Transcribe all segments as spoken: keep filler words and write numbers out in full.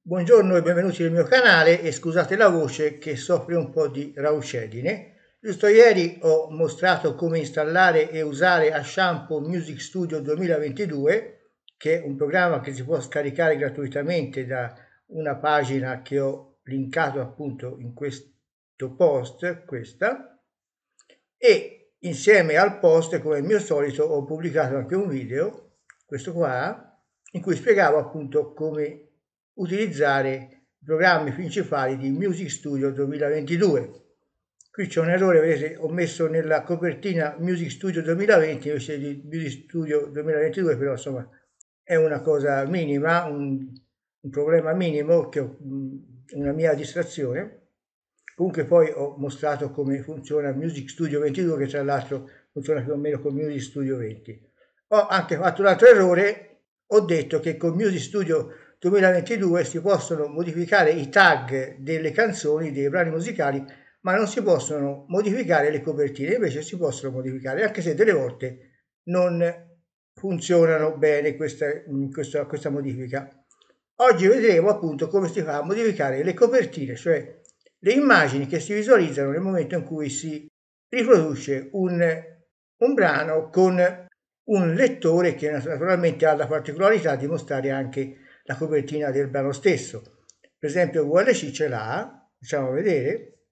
Buongiorno e benvenuti nel mio canale e scusate la voce che soffre un po' di raucedine. Giusto ieri ho mostrato come installare e usare Ashampoo Music Studio duemilaventidue, che è un programma che si può scaricare gratuitamente da una pagina che ho linkato appunto in questo post, questa, e insieme al post, come al mio solito, ho pubblicato anche un video, questo qua, in cui spiegavo appunto come utilizzare i programmi principali di Music Studio duemilaventidue. Qui c'è un errore, vedete, ho messo nella copertina Music Studio duemilaventi invece di Music Studio duemilaventidue, però insomma è una cosa minima, un, un problema minimo, che ho, una mia distrazione. Comunque poi ho mostrato come funziona Music Studio ventidue, che tra l'altro funziona più o meno con Music Studio venti. Ho anche fatto un altro errore, ho detto che con Music Studio duemilaventidue si possono modificare i tag delle canzoni, dei brani musicali, ma non si possono modificare le copertine, invece si possono modificare, anche se delle volte non funzionano bene questa, questa, questa modifica. Oggi vedremo appunto come si fa a modificare le copertine, cioè le immagini che si visualizzano nel momento in cui si riproduce un, un brano con un lettore che naturalmente ha la particolarità di mostrare anche la copertina del brano stesso. Per esempio V L C ce l'ha, facciamo vedere.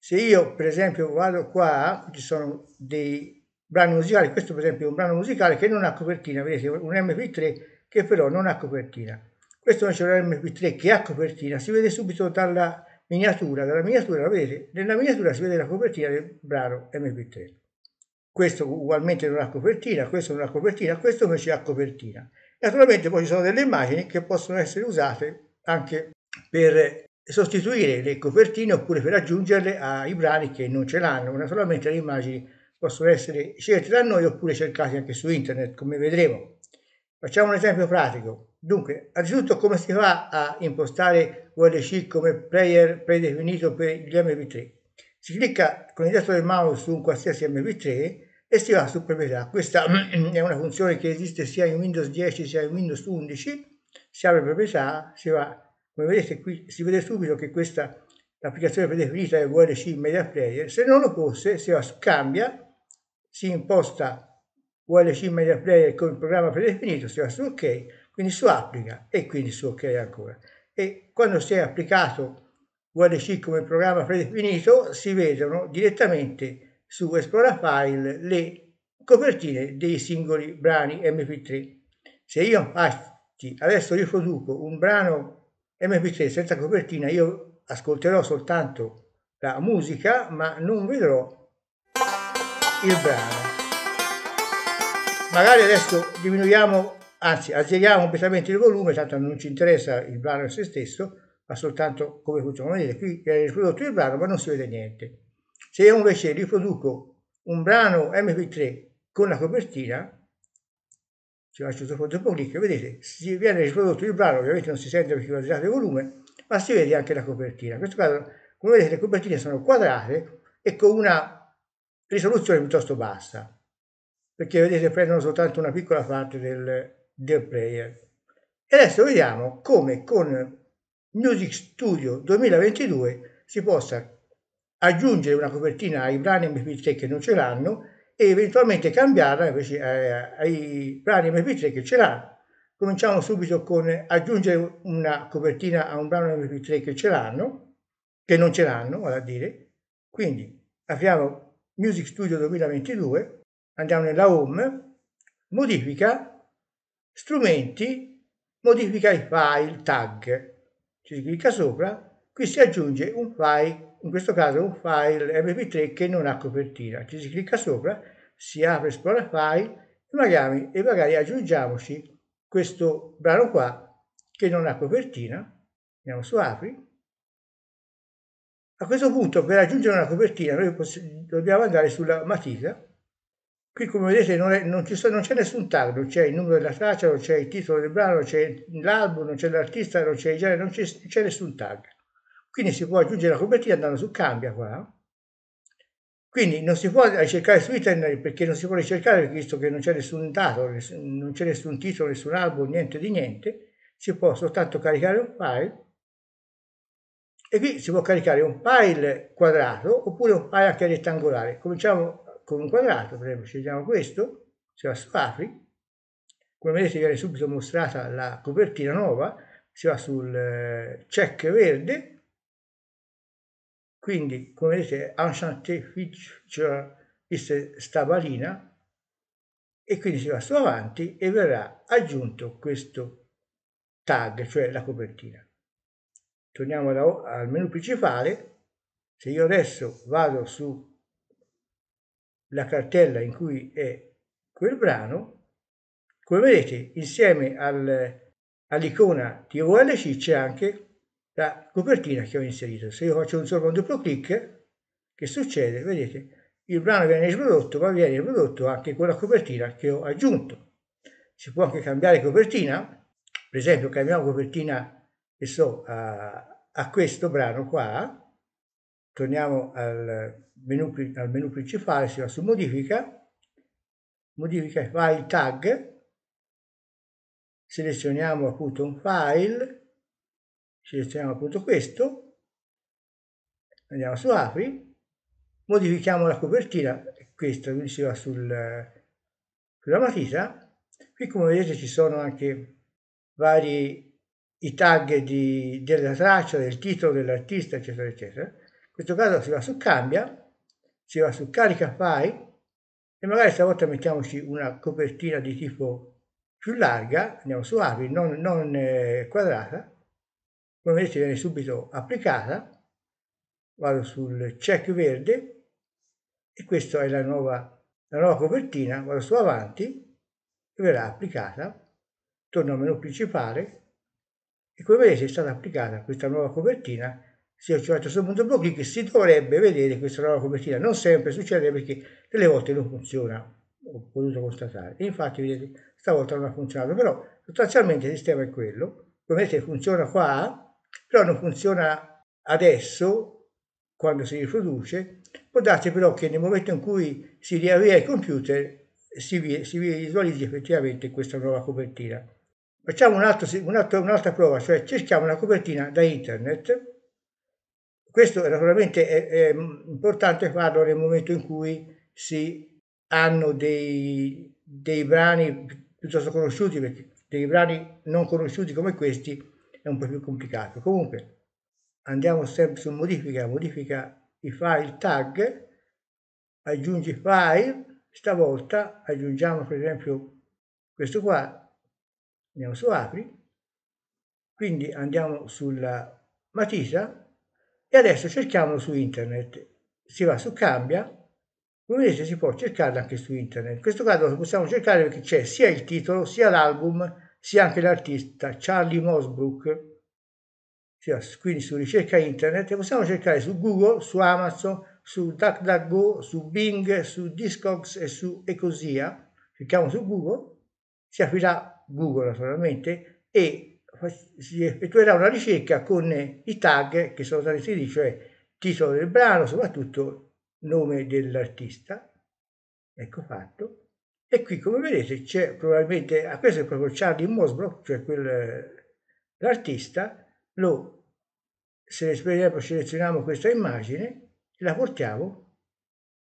Se io per esempio vado qua, ci sono dei brani musicali, questo per esempio è un brano musicale che non ha copertina, vedete, un M P tre che però non ha copertina. Questo invece è un M P tre che ha copertina, si vede subito dalla miniatura, dalla miniatura, vedete, nella miniatura si vede la copertina del brano M P tre. Questo ugualmente non ha copertina, questo non ha copertina, questo invece ha copertina. Naturalmente poi ci sono delle immagini che possono essere usate anche per sostituire le copertine oppure per aggiungerle ai brani che non ce l'hanno. Naturalmente le immagini possono essere scelte da noi oppure cercate anche su internet, come vedremo. Facciamo un esempio pratico. Dunque, anzitutto come si fa a impostare V L C come player predefinito per gli M P tre? Si clicca con il destro del mouse su un qualsiasi M P tre e si va su proprietà. Questa è una funzione che esiste sia in Windows dieci sia in Windows undici. Si apre proprietà, si va. Come vedete qui si vede subito che questa l'applicazione predefinita è V L C Media Player. Se non lo fosse, si va su Cambia, si imposta V L C Media Player con il programma predefinito, si va su OK, quindi su Applica e quindi su OK ancora. E quando si è applicato V L C come programma predefinito, si vedono direttamente su Esplora File le copertine dei singoli brani M P tre. Se io infatti adesso riproduco un brano M P tre senza copertina, io ascolterò soltanto la musica ma non vedrò il brano. Magari adesso diminuiamo, anzi azzeriamo completamente il volume, tanto non ci interessa il brano in se stesso, ma soltanto come funziona. Vedete, qui è riprodotto il brano ma non si vede niente. Se io invece riproduco un brano M P tre con la copertina, ci faccio dopo dopo clic, vedete, si viene riprodotto il brano, ovviamente non si sente perché ho azzerato il volume, ma si vede anche la copertina. In questo caso, come vedete, le copertine sono quadrate e con una risoluzione piuttosto bassa, perché vedete prendono soltanto una piccola parte del, del player. E adesso vediamo come con Music Studio duemilaventidue si possa aggiungere una copertina ai brani M P tre che non ce l'hanno e eventualmente cambiarla invece ai brani M P tre che ce l'hanno. Cominciamo subito con aggiungere una copertina a un brano M P tre che ce l'hanno, che non ce l'hanno, vale a dire. Quindi apriamo Music Studio duemilaventidue, andiamo nella Home, modifica, strumenti, modifica i file, tag. Ci si clicca sopra, qui si aggiunge un file, in questo caso un file M P tre che non ha copertina. Ci si clicca sopra, si apre Esplora File e magari, e magari aggiungiamoci questo brano qua che non ha copertina. Andiamo su Apri. A questo punto, per aggiungere una copertina, noi dobbiamo andare sulla matita. Qui, come vedete, non, è, non, ci so, non c'è nessun tag, non c'è il numero della traccia, non c'è il titolo del brano, non c'è l'album, non c'è l'artista, non c'è il genere, non c'è nessun tag. Quindi si può aggiungere la copertina andando su Cambia qua. Quindi non si può ricercare su internet, perché non si può ricercare, visto che non c'è nessun dato, non c'è nessun titolo, nessun album, niente di niente. Si può soltanto caricare un file, e qui si può caricare un file quadrato oppure un file anche rettangolare. Cominciamo con un quadrato, per esempio scegliamo questo, si va su Apri, come vedete viene subito mostrata la copertina nuova, si va sul check verde. Quindi, come vedete, Enchanté Feature is stabalina, e quindi si va su avanti e verrà aggiunto questo tag, cioè la copertina. Torniamo da, al menu principale. Se io adesso vado su la cartella in cui è quel brano, come vedete, insieme al, all'icona di V L C c'è anche la copertina che ho inserito. Se io faccio un solo un duplo clic, che succede? Vedete, il brano viene riprodotto, ma viene riprodotto anche con la copertina che ho aggiunto. Si può anche cambiare copertina, per esempio cambiamo copertina, che so, a, a questo brano qua. Torniamo al menu, al menu principale, si va su modifica, modifica file tag, selezioniamo appunto un file, selezioniamo appunto questo, andiamo su apri, modifichiamo la copertina, questa, quindi si va sul, sulla matita. Qui come vedete ci sono anche vari i tag di, della traccia, del titolo, dell'artista, eccetera eccetera. In questo caso si va su cambia, si va su carica file, e magari stavolta mettiamoci una copertina di tipo più larga, andiamo su apri, non, non eh, quadrata. Come vedete viene subito applicata, vado sul check verde, e questa è la nuova, la nuova copertina, vado su avanti e verrà applicata. Torno al menu principale e come vedete è stata applicata questa nuova copertina. Se io ci faccio solo un doppio clic si dovrebbe vedere questa nuova copertina, non sempre succede perché delle volte non funziona, ho potuto constatare, e infatti vedete stavolta non ha funzionato, però sostanzialmente il sistema è quello. Come vedete funziona qua, però non funziona adesso quando si riproduce. Può darsi però che nel momento in cui si riavvia il computer si visualizzi effettivamente questa nuova copertina. Facciamo un'altra un un prova, cioè cerchiamo una copertina da internet. Questo naturalmente è, è importante farlo nel momento in cui si hanno dei, dei brani piuttosto conosciuti, perché dei brani non conosciuti come questi è un po' più complicato. Comunque andiamo sempre su modifica, modifica i file tag, aggiungi file, stavolta aggiungiamo per esempio questo qua, andiamo su apri, quindi andiamo sulla matita e adesso cerchiamolo su internet, si va su cambia. Come vedete si può cercarla anche su internet, in questo caso lo possiamo cercare perché c'è sia il titolo, sia l'album, sia anche l'artista Charlie Mossbrook. Quindi su ricerca internet, e possiamo cercare su Google, su Amazon, su DuckDuckGo, su Bing, su Discogs e su Ecosia. Cerchiamo su Google, si aprirà Google naturalmente e si effettuerà una ricerca con i tag che sono stati inseriti, cioè titolo del brano, soprattutto nome dell'artista. Ecco fatto, e qui come vedete c'è probabilmente a questo è proprio Charlie Mossbrook, cioè quell'artista. Lo selezioniamo questa immagine e la portiamo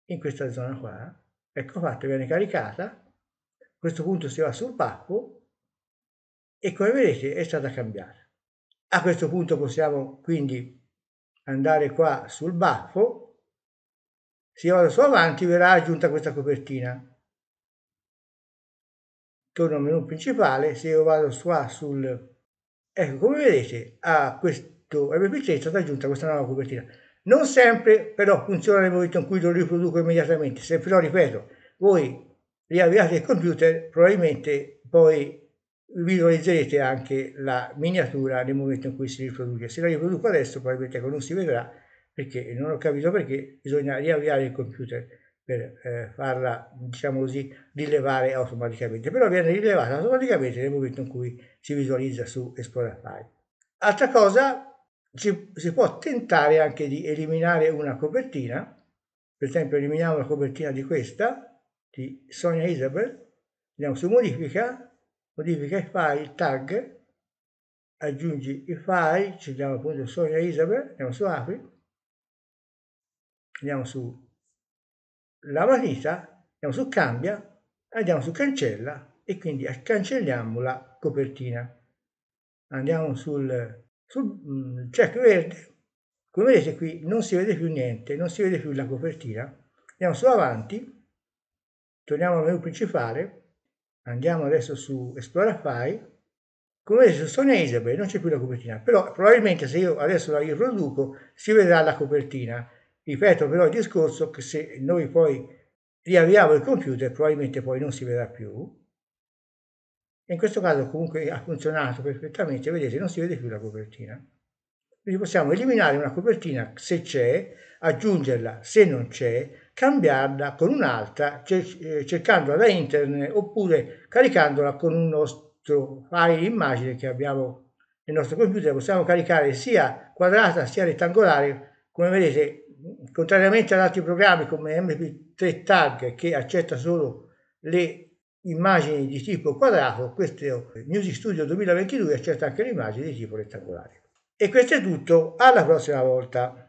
in questa zona qua. Ecco fatto, viene caricata. A questo punto si va sul bacco e come vedete è stata cambiata. A questo punto possiamo quindi andare qua sul baffo. Se io vado su avanti verrà aggiunta questa copertina. Torno al menu principale, se io vado qua sul... Ecco, come vedete a questo M P tre è stata aggiunta questa nuova copertina. Non sempre però funziona nel momento in cui lo riproduco immediatamente. Se però, ripeto, voi riavviate il computer, probabilmente poi visualizzerete anche la miniatura nel momento in cui si riproduce. Se la riproduco adesso probabilmente non si vedrà, perché non ho capito perché bisogna riavviare il computer per eh, farla, diciamo così, rilevare automaticamente. Però viene rilevata automaticamente nel momento in cui si visualizza su Esplora File. Altra cosa ci, si può tentare anche di eliminare una copertina. Per esempio eliminiamo la copertina di questa, di Sonia Isabel, andiamo su modifica, modifica i file, tag, aggiungi i file, ci diamo appunto Sonia Isabel, andiamo su apri, andiamo su la matita, andiamo su cambia, andiamo su cancella e quindi cancelliamo la copertina. Andiamo sul, sul check verde. Come vedete qui non si vede più niente, non si vede più la copertina. Andiamo su avanti, torniamo al menu principale, andiamo adesso su Esplora File. Come vedete su Sonia Isabel non c'è più la copertina, però probabilmente se io adesso la riproduco si vedrà la copertina. Ripeto però il discorso che se noi poi riavviamo il computer probabilmente poi non si vedrà più. In questo caso comunque ha funzionato perfettamente, vedete non si vede più la copertina. Quindi possiamo eliminare una copertina se c'è, aggiungerla se non c'è, cambiarla con un'altra cercandola da internet oppure caricandola con un nostro file immagine che abbiamo nel nostro computer. Possiamo caricare sia quadrata sia rettangolare, come vedete contrariamente ad altri programmi come M P tre Tag che accetta solo le immagini di tipo quadrato, questo Music Studio duemilaventidue accetta anche le immagini di tipo rettangolare. E questo è tutto, alla prossima volta!